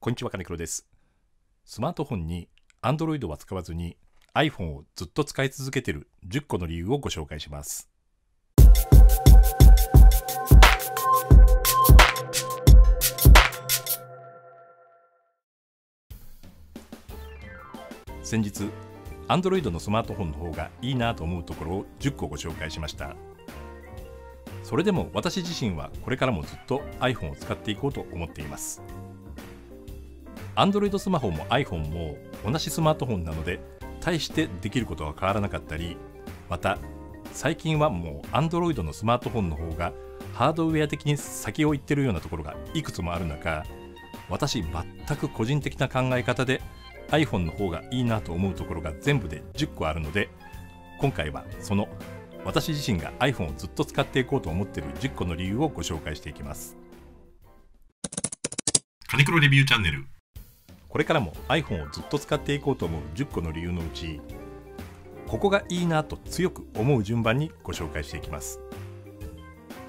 こんにちは、金黒です。スマートフォンに Android は使わずに iPhone をずっと使い続けている10個の理由をご紹介します。先日、Android のスマートフォンの方がいいなと思うところを10個ご紹介しました。それでも私自身はこれからもずっと iPhone を使っていこうと思っています。Android スマホも iPhone も同じスマートフォンなので大してできることは変わらなかったり、また最近はもう Android のスマートフォンの方がハードウェア的に先を行ってるようなところがいくつもある中、私全く個人的な考え方で iPhone の方がいいなと思うところが全部で10個あるので、今回はその私自身が iPhone をずっと使っていこうと思っている10個の理由をご紹介していきます。金黒レビューチャンネル。これからも iPhone をずっと使っていこうと思う10個の理由のうち、ここがいいなと強く思う順番にご紹介していきます。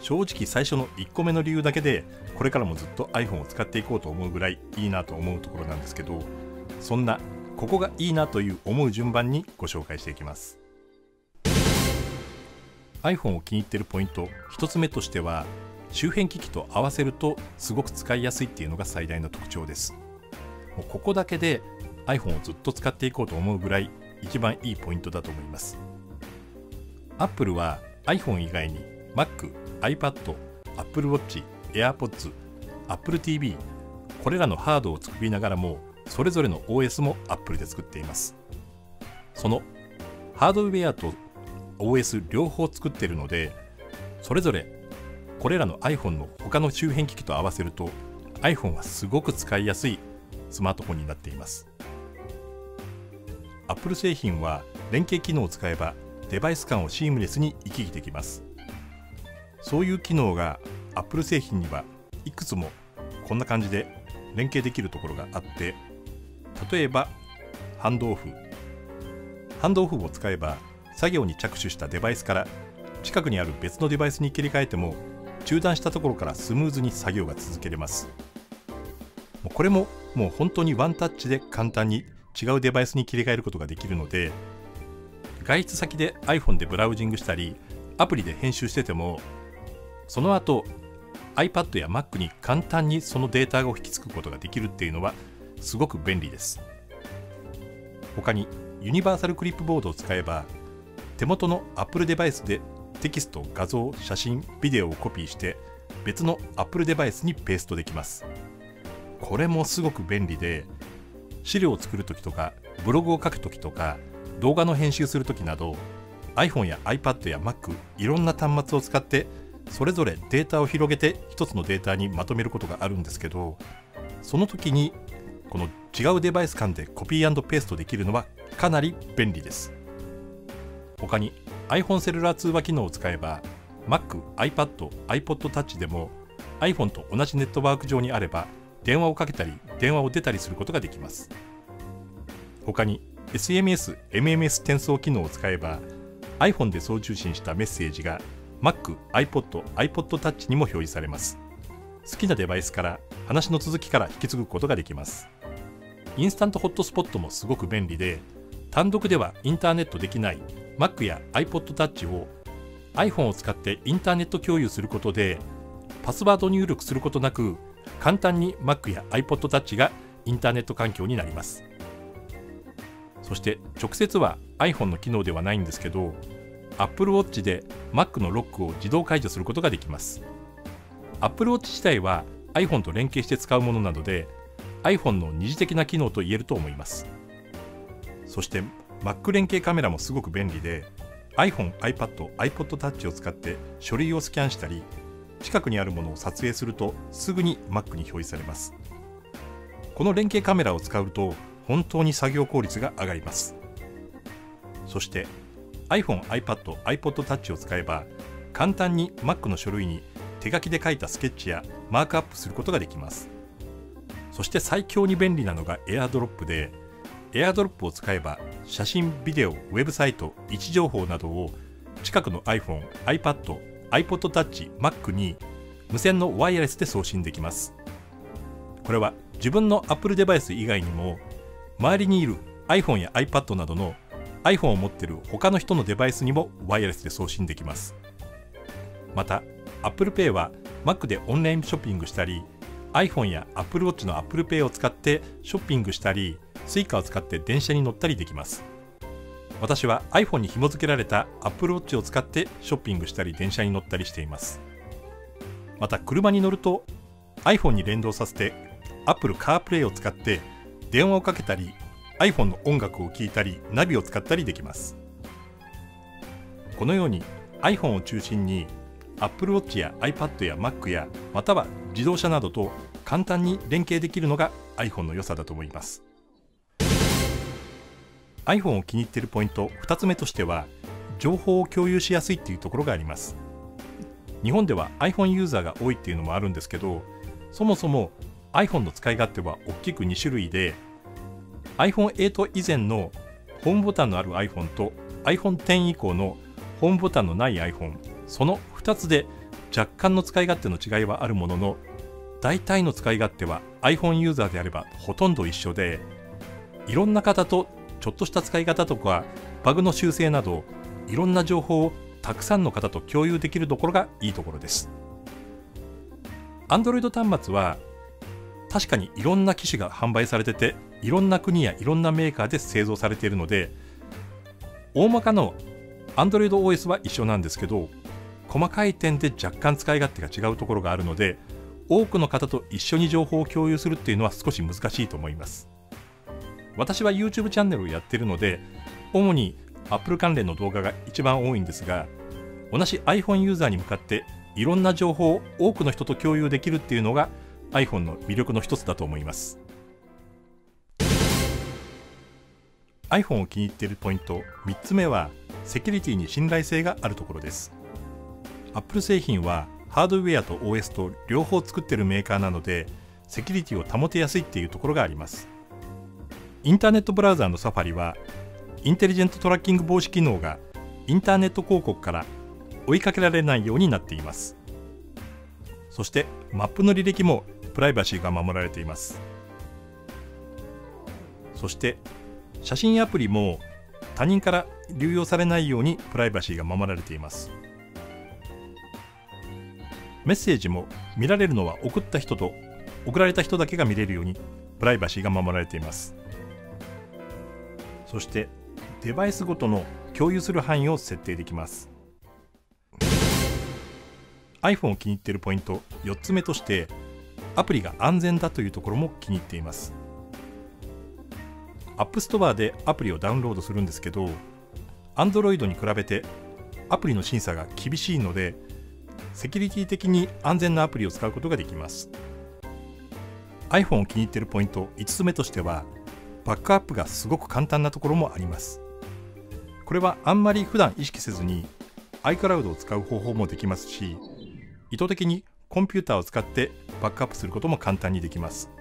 正直最初の1個目の理由だけでこれからもずっと iPhone を使っていこうと思うぐらいいいなと思うところなんですけど、そんなここがいいなという思う順番にご紹介していきます。 iPhone を気に入っているポイント1つ目としては、周辺機器と合わせるとすごく使いやすいっていうのが最大の特徴です。ここだけで iPhone をずっと使っていこうと思うぐらい一番いいポイントだと思います。 Apple は iPhone 以外に Mac、iPad、AppleWatch、AirPods、AppleTV これらのハードを作りながらも、それぞれの OS も Apple で作っています。そのハードウェアと OS 両方作っているので、それぞれこれらの iPhone の他の周辺機器と合わせると iPhone はすごく使いやすいスマートフォンになっています。 Apple 製品は連携機能を使えばデバイス間をシームレスに行き来できます。そういう機能が Apple 製品にはいくつもこんな感じで連携できるところがあって、例えばハンドオフを使えば作業に着手したデバイスから近くにある別のデバイスに切り替えても、中断したところからスムーズに作業が続けれます。これももう本当にワンタッチで簡単に違うデバイスに切り替えることができるので、外出先で iPhone でブラウジングしたりアプリで編集してても、その後 iPad や Mac に簡単にそのデータを引き継ぐことができるっていうのはすごく便利です。他にユニバーサルクリップボードを使えば、手元の Apple デバイスでテキスト、画像、写真、ビデオをコピーして別の Apple デバイスにペーストできます。これもすごく便利で、資料を作るときとかブログを書くときとか動画の編集するときなど、 iPhone や iPad や Mac いろんな端末を使ってそれぞれデータを広げて一つのデータにまとめることがあるんですけど、その時にこの違うデバイス間でコピー&ペーストできるのはかなり便利です。他に iPhone セルラー通話機能を使えば Mac、iPad、iPod Touch でも iPhone と同じネットワーク上にあれば電話をかけたり電話を出たりすることができます。他に SMS、MMS 転送機能を使えば iPhone で送受信したメッセージが Mac、iPod、iPod Touch にも表示されます。好きなデバイスから話の続きから引き継ぐことができます。インスタントホットスポットもすごく便利で、単独ではインターネットできない Mac や iPod Touch を iPhone を使ってインターネット共有することで、パスワード入力することなく簡単に Mac や iPod Touch がインターネット環境になります。そして直接は iPhone の機能ではないんですけど、 Apple Watch で Mac のロックを自動解除することができます。 Apple Watch 自体は iPhone と連携して使うものなので iPhone の二次的な機能と言えると思います。そして Mac 連携カメラもすごく便利で、 iPhone、iPad、iPod Touch を使って書類をスキャンしたり近くにあるものを撮影するとすぐに Mac に表示されます。この連携カメラを使うと本当に作業効率が上がります。そして iPhone、iPad、iPod Touch を使えば簡単に Mac の書類に手書きで書いたスケッチやマークアップすることができます。そして最強に便利なのが AirDrop で、 AirDrop を使えば写真、ビデオ、ウェブサイト、位置情報などを近くの iPhone、iPad、iPod Touch、Mac に無線のワイヤレスで送信できます。これは自分の Apple デバイス以外にも周りにいる iPhone や iPad などの iPhone を持っている他の人のデバイスにもワイヤレスで送信できます。また Apple Pay は Mac でオンラインショッピングしたり iPhone や AppleWatch の Apple Pay を使ってショッピングしたり Suica を使って電車に乗ったりできます。私は iPhone に紐付けられた AppleWatch を使ってショッピングしたり電車に乗ったりしています。また車に乗ると iPhone に連動させて Apple CarPlay を使って電話をかけたり iPhone の音楽を聴いたりナビを使ったりできます。このように iPhone を中心に AppleWatch や iPad や Mac やまたは自動車などと簡単に連携できるのが iPhone の良さだと思います。 iPhone を気に入っているポイント2つ目としては情報を共有しやすいっていうところがあります。日本では iPhone ユーザーが多いっていうのもあるんですけど、そもそも iPhone の使い勝手は大きく2種類で iPhone8 以前のホームボタンのある iPhone と iPhone10 以降のホームボタンのない iPhone、 その2つで若干の使い勝手の違いはあるものの、大体の使い勝手は iPhone ユーザーであればほとんど一緒で、いろんな方とちょっとした使い方とかバグの修正などいろんな情報をたくさんの方と共有できるところがいいところです。 Android 端末は確かにいろんな機種が販売されてて、いろんな国やいろんなメーカーで製造されているので、大まかの Android OS は一緒なんですけど、細かい点で若干使い勝手が違うところがあるので、多くの方と一緒に情報を共有するっていうのは少し難しいと思います。私は YouTube チャンネルをやっているので主にApple 関連の動画が一番多いんですが、同じ iPhone ユーザーに向かっていろんな情報を多くの人と共有できるっていうのが iPhone の魅力の一つだと思います。 iPhone を気に入っているポイント3つ目はセキュリティに信頼性があるところです。 Apple 製品はハードウェアと OS と両方作っているメーカーなので、セキュリティを保てやすいっていうところがあります。インターネットブラウザーの Safari はインテリジェントトラッキング防止機能がインターネット広告から追いかけられないようになっています。そしてマップの履歴もプライバシーが守られています。そして写真アプリも他人から流用されないようにプライバシーが守られています。メッセージも見られるのは送った人と送られた人だけが見れるようにプライバシーが守られています。そしてデバイスごとの共有する範囲を設定できます。iPhone を気に入っているポイント4つ目として、アプリが安全だというところも気に入っています。App Store でアプリをダウンロードするんですけど、Android に比べてアプリの審査が厳しいので、セキュリティ的に安全なアプリを使うことができます。iPhone を気に入っているポイント5つ目としては、バックアップがすごく簡単なところもあります。これはあんまり普段意識せずに iCloud を使う方法もできますし、意図的にコンピューターを使ってバックアップすることも簡単にできます。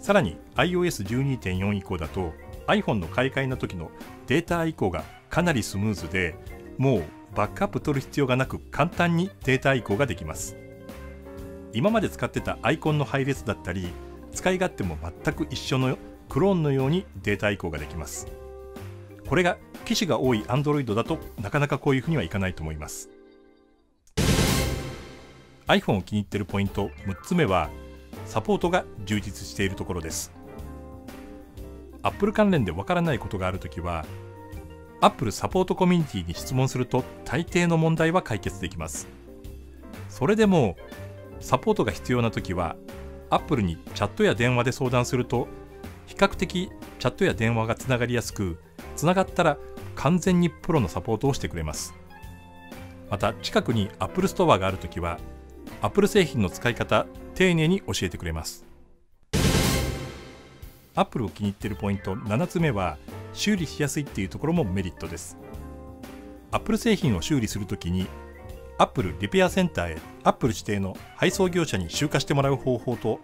さらに iOS12.4 以降だと iPhone の買い替えの時のデータ移行がかなりスムーズで、もうバックアップ取る必要がなく簡単にデータ移行ができます。今まで使ってたアイコンの配列だったり、使い勝手も全く一緒のクローンのようにデータ移行ができます。これが機種が多い Android だとなかなかこういうふうにはいかないと思います。 iPhone を気に入っているポイント6つ目はサポートが充実しているところです。 Apple 関連でわからないことがあるときは Apple サポートコミュニティに質問すると大抵の問題は解決できます。それでもサポートが必要なときは Apple にチャットや電話で相談すると比較的チャットや電話がつながりやすく、つながったら完全にプロのサポートをしてくれます。また近くに Apple ストアがあるときは Apple 製品の使い方丁寧に教えてくれます。 Apple を気に入っているポイント7つ目は修理しやすいっていうところもメリットです。 Apple 製品を修理するときに Apple リペアセンターへ Apple 指定の配送業者に集荷してもらう方法と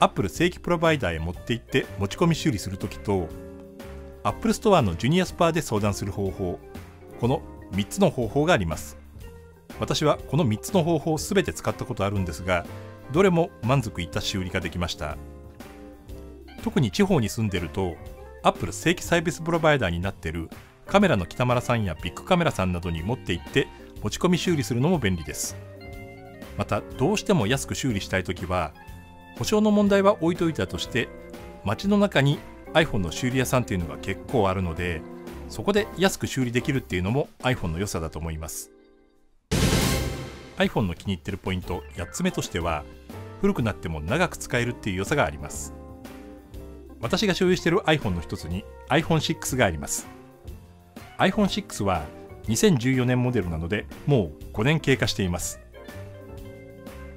Apple 正規プロバイダーへ持って行って持ち込み修理するときと Apple ストアのジュニアスパーで相談する方法、この3つの方法があります。私はこの3つの方法をすべて使ったことあるんですが、どれも満足いった修理ができました。特に地方に住んでると Apple 正規サービスプロバイダーになってるカメラの北村さんやビッグカメラさんなどに持って行って持ち込み修理するのも便利です。またどうしても安く修理したいときは保証の問題は置いといたとして街の中に iPhone の修理屋さんっていうのが結構あるので、そこで安く修理できるっていうのも iPhone の良さだと思います。 iPhone の気に入ってるポイント8つ目としては古くなっても長く使えるっていう良さがあります。私が所有している iPhone の一つに iPhone6 があります。 iPhone6 は2014年モデルなのでもう5年経過しています。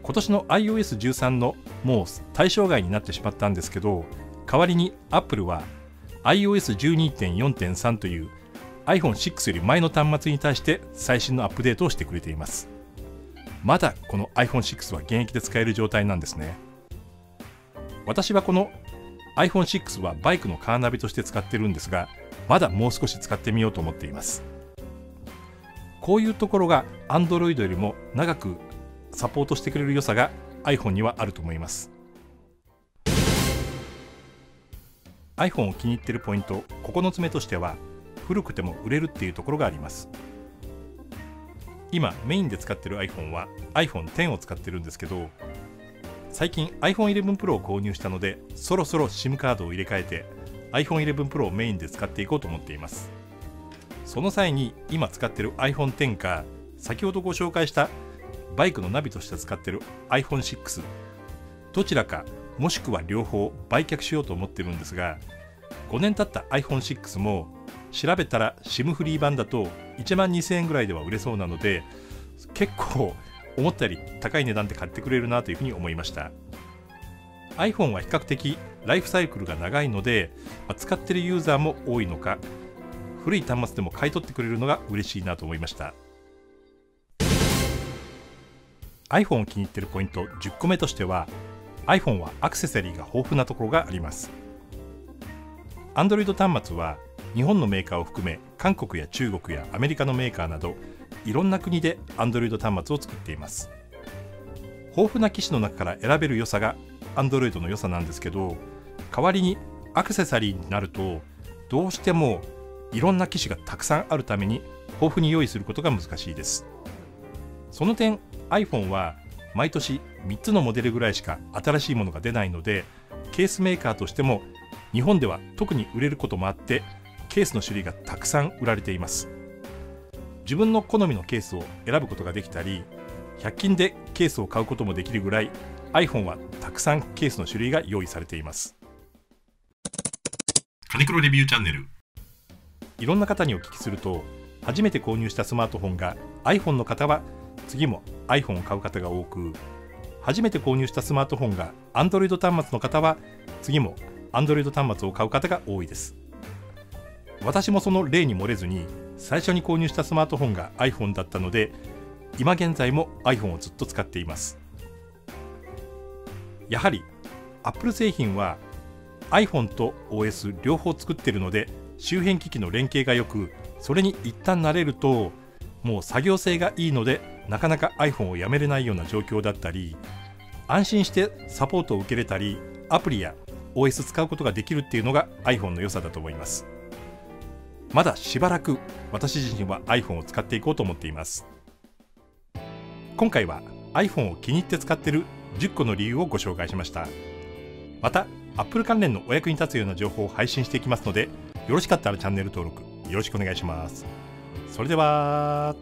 今年の iOS13 のもう対象外になってしまったんですけど、代わりに Apple は iOS12.4.3 という iPhone6 より前の端末に対して最新のアップデートをしてくれています。まだこの iPhone6 は現役で使える状態なんですね。私はこの iPhone6 はバイクのカーナビとして使ってるんですが、まだもう少し使ってみようと思っています。こういうところが Android よりも長くサポートしてくれる良さが iPhone にはあると思います。 iPhone を気に入っているポイント9つ目としては古くても売れるっていうところがあります。今メインで使っている iPhone は iPhone X を使ってるんですけど、最近 iPhone 11 Pro を購入したのでそろそろ SIM カードを入れ替えて iPhone 11 Pro をメインで使っていこうと思っています。その際に今使っている iPhone X か先ほどご紹介したバイクのナビとして使っている iPhone6 どちらかもしくは両方売却しようと思ってるんですが、5年経った iPhone6 も調べたら SIM フリー版だと12,000円ぐらいでは売れそうなので、結構思ったより高い値段で買ってくれるなというふうに思いました。 iPhone は比較的ライフサイクルが長いので使っているユーザーも多いのか古い端末でも買い取ってくれるのが嬉しいなと思いました。 iPhone を気に入っているポイント10個目としては iPhone はアクセサリーが豊富なところがあります。 Android 端末は日本のメーカーを含め韓国や中国やアメリカのメーカーなどいろんな国で Android 端末を作っています。豊富な機種の中から選べる良さが Android の良さなんですけど、代わりにアクセサリーになるとどうしてもいろんな機種がたくさんあるために豊富に用意することが難しいです。その点 iPhone は毎年3つのモデルぐらいしか新しいものが出ないので、ケースメーカーとしても日本では特に売れることもあってケースの種類がたくさん売られています。自分の好みのケースを選ぶことができたり100均でケースを買うこともできるぐらい iPhone はたくさんケースの種類が用意されています。金黒レビューチャンネル。いろんな方にお聞きすると初めて購入したスマートフォンが iPhone の方は次も iPhone を買う方が多く、初めて購入したスマートフォンが Android 端末の方は次も Android 端末を買う方が多いです。私もその例に漏れずに最初に購入したスマートフォンが iPhone だったので今現在も iPhone をずっと使っています。やはり Apple 製品は iPhone と OS 両方作っているので周辺機器の連携がよく、それに一旦慣れるともう作業性がいいのでなかなか iPhone をやめれないような状況だったり、安心してサポートを受けれたりアプリや OS 使うことができるっていうのが iPhone の良さだと思います。まだしばらく私自身は iPhone を使っていこうと思っています。今回は iPhone を気に入って使っている10個の理由をご紹介しました。また Apple 関連のお役に立つような情報を配信していきますので、よろしかったらチャンネル登録よろしくお願いします。それでは。